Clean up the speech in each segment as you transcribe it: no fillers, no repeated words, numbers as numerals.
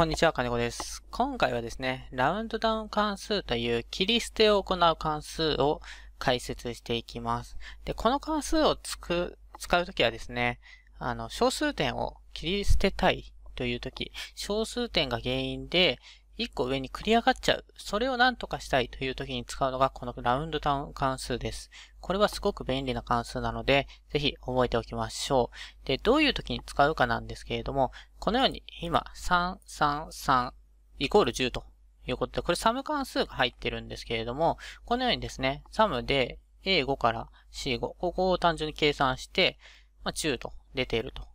こんにちは、金子です。今回はですね、ラウンドダウン関数という切り捨てを行う関数を解説していきます。で、この関数を使うときはですね、小数点を切り捨てたいというとき、小数点が原因で1個上に繰り上がっちゃう。それを何とかしたいというときに使うのがこのラウンドダウン関数です。これはすごく便利な関数なので、ぜひ覚えておきましょう。で、どういうときに使うかなんですけれども、このように今333イコール10ということで、これサム関数が入ってるんですけれども、このようにですね、サムで A5 から C5、ここを単純に計算して、10と出ていると。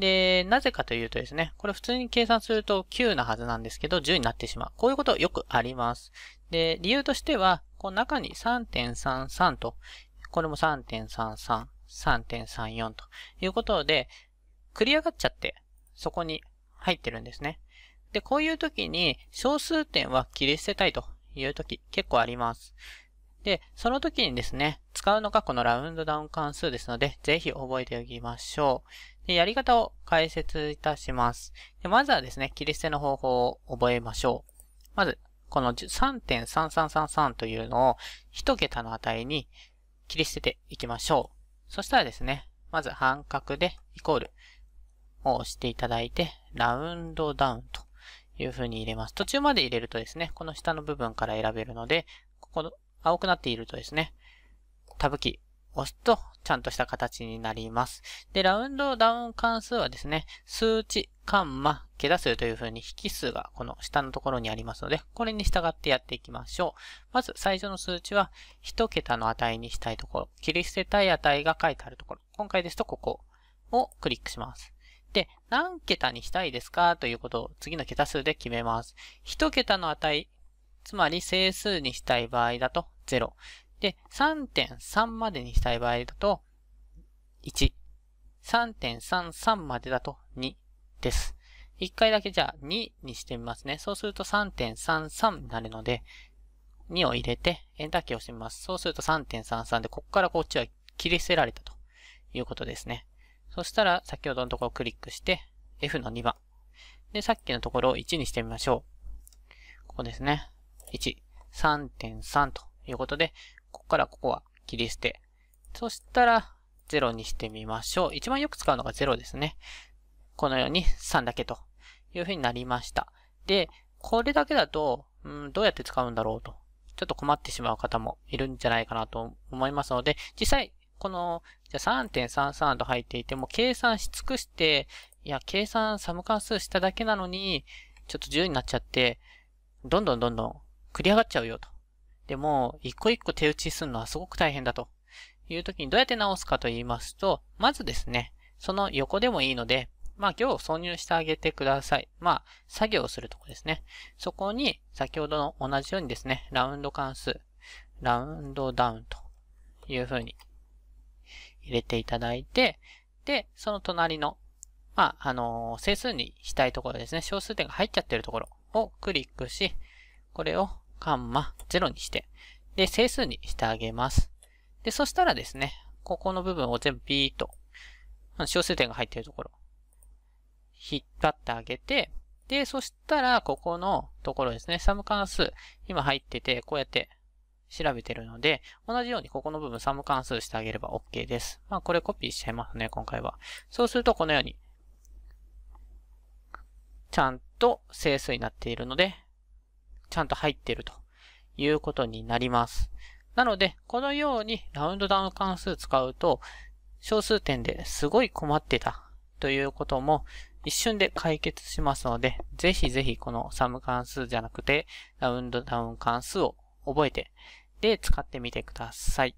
で、なぜかというとですね、これ普通に計算すると9なはずなんですけど、10になってしまう。こういうことよくあります。で、理由としては、この中に 3.33 と、これも 3.33、3.34 ということで、繰り上がっちゃって、そこに入ってるんですね。で、こういう時に、小数点は切り捨てたいという時、結構あります。で、その時にですね、使うのがこのラウンドダウン関数ですので、ぜひ覚えておきましょう。で、やり方を解説いたします。で、まずはですね、切り捨ての方法を覚えましょう。まず、この 3.3333 というのを1桁の値に切り捨てていきましょう。そしたらですね、まず半角でイコールを押していただいて、ラウンドダウンという風に入れます。途中まで入れるとですね、この下の部分から選べるので、ここの青くなっているとですね、タブキーを押すとちゃんとした形になります。で、ラウンドダウン関数はですね、数値、カンマ、桁数という風に引数がこの下のところにありますので、これに従ってやっていきましょう。まず最初の数値は1桁の値にしたいところ、切り捨てたい値が書いてあるところ、今回ですとここをクリックします。で、何桁にしたいですかということを次の桁数で決めます。1桁の値、つまり整数にしたい場合だと0。で、3.3 までにしたい場合だと1。3.33 までだと2です。一回だけじゃあ2にしてみますね。そうすると 3.33 になるので、2を入れてエンターキーを押してみます。そうすると 3.33 で、ここからこっちは切り捨てられたということですね。そしたら先ほどのところをクリックして、F の2番。で、さっきのところを1にしてみましょう。ここですね。1、3.3 ということで、ここからここは切り捨て。そしたら、0にしてみましょう。一番よく使うのが0ですね。このように3だけというふうになりました。で、これだけだと、どうやって使うんだろうと、ちょっと困ってしまう方もいるんじゃないかなと思いますので、実際、この、3.33 と入っていても、計算し尽くして、いや、計算サム関数しただけなのに、ちょっと10になっちゃって、どんどん繰り上がっちゃうよと。でも、一個一個手打ちするのはすごく大変だという時にどうやって直すかと言いますと、まずですね、その横でもいいので、行を挿入してあげてください。作業するとこですね。そこに、先ほどの同じようにですね、ラウンド関数、ラウンドダウンという風に入れていただいて、で、その隣の、整数にしたいところですね、小数点が入っちゃってるところをクリックし、これをカンマ0にして、で、整数にしてあげます。で、そしたらですね、ここの部分を全部ビーッと、小数点が入っているところ、引っ張ってあげて、で、そしたら、ここのところですね、サム関数、今入ってて、こうやって調べてるので、同じようにここの部分サム関数してあげれば OK です。これコピーしちゃいますね、今回は。そうすると、このように、ちゃんと整数になっているので、ちゃんと入っているということになります。なので、このようにラウンドダウン関数使うと、小数点ですごい困ってたということも一瞬で解決しますので、ぜひぜひこのサム関数じゃなくて、ラウンドダウン関数を覚えて、で、使ってみてください。